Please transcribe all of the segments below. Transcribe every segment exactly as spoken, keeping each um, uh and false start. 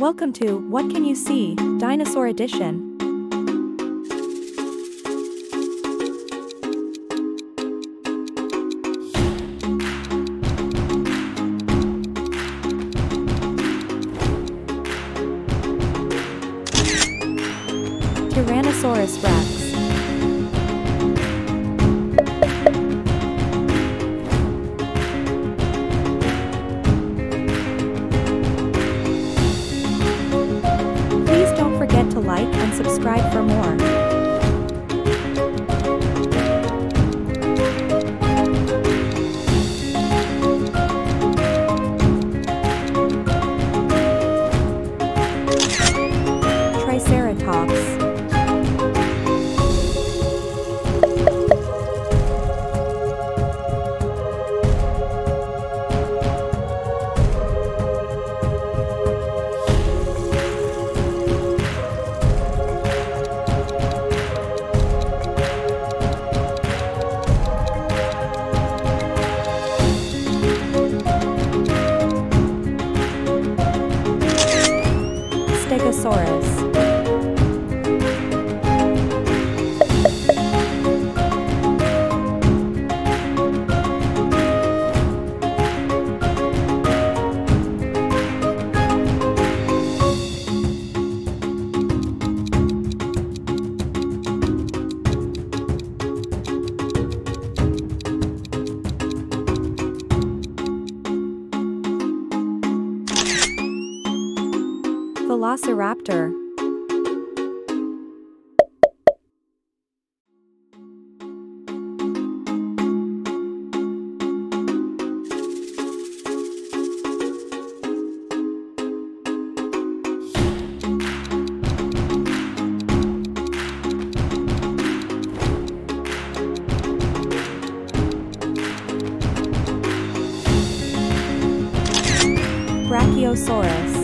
Welcome to What Can You See? Dinosaur Edition. Tyrannosaurus Rex. Like and subscribe for more. Stegosaurus. Velociraptor. Brachiosaurus.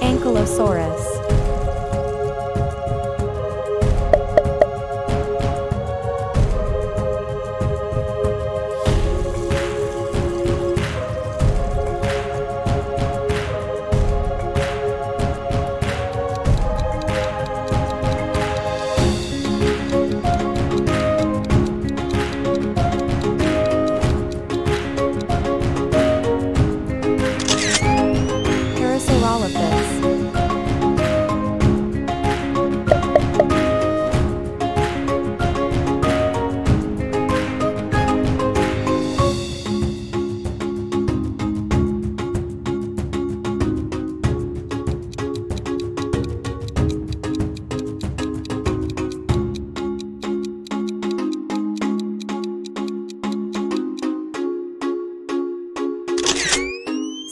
Ankylosaurus.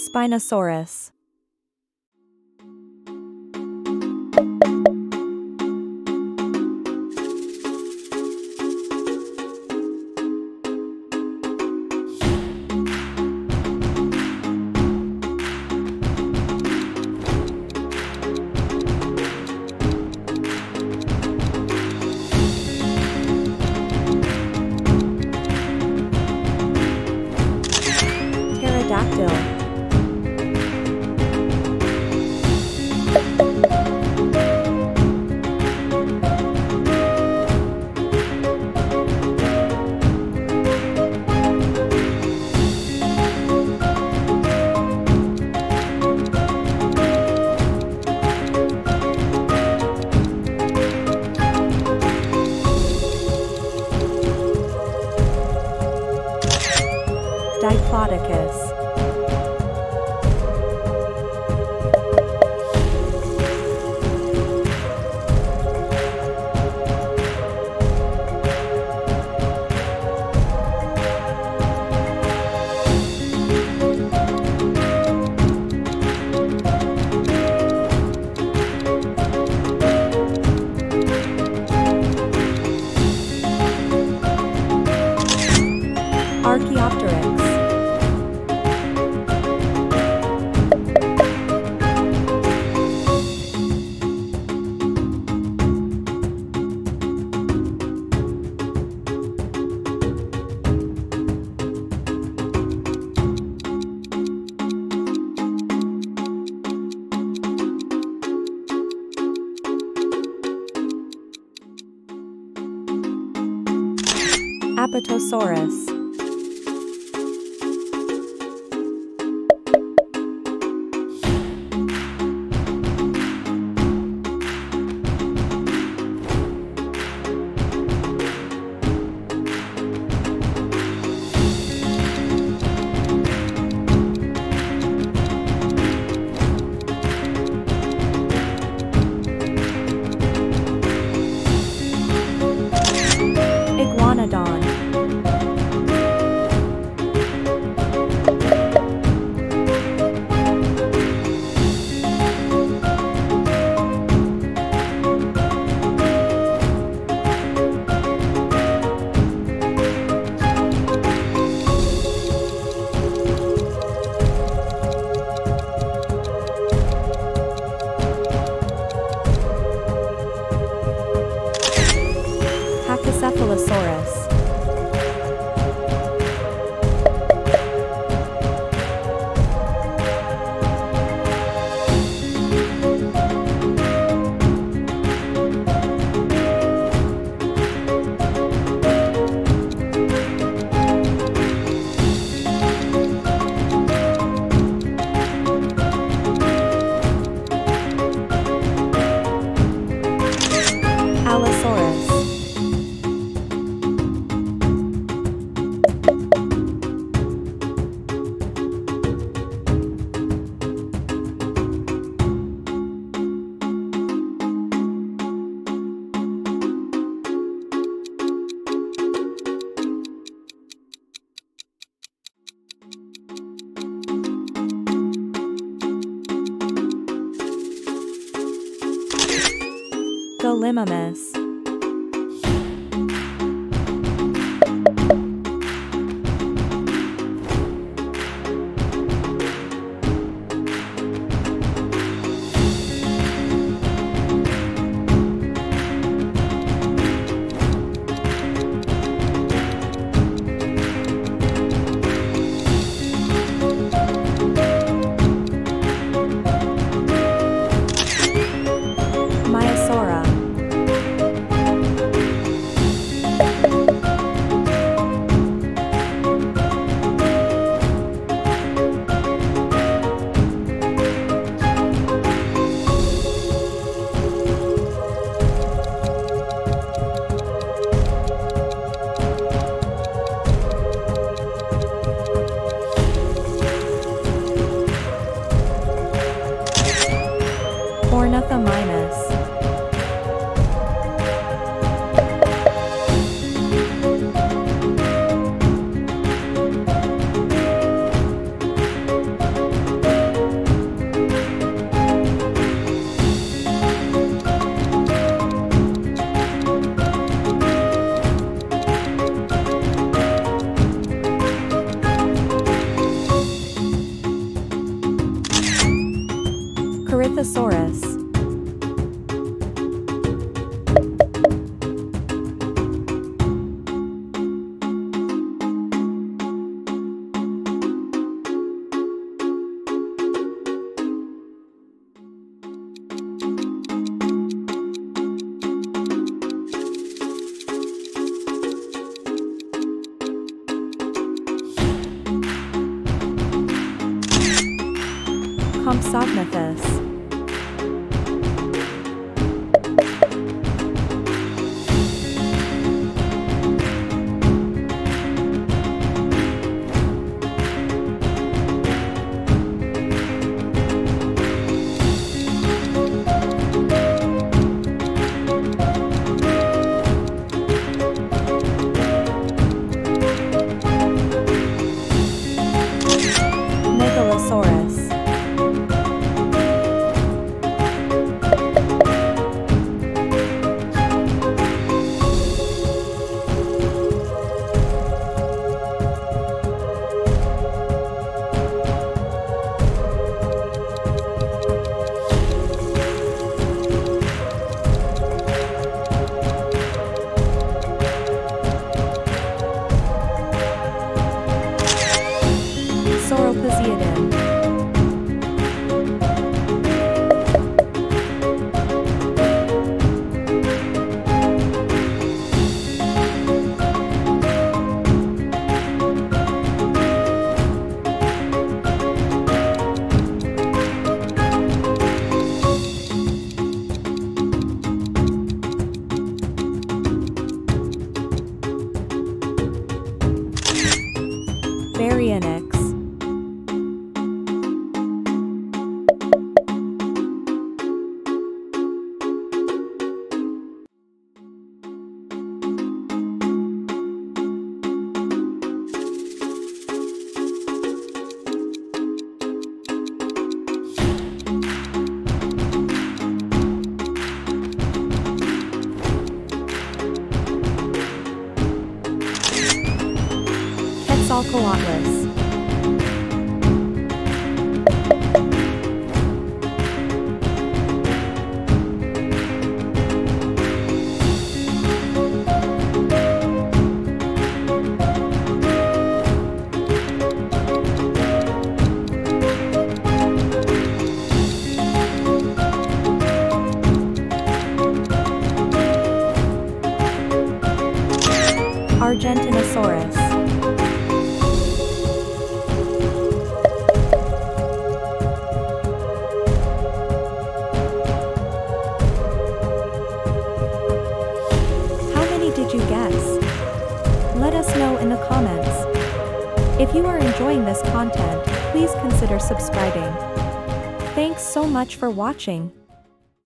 Spinosaurus. Pterodactyl. Diplodocus. Apatosaurus. Cephalosaurus. Gallimimus. Corythosaurus. Compsognathus. X. Argentinosaurus. How many did you guess? Let us know in the comments. If you are enjoying this content, please consider subscribing. Thanks so much for watching.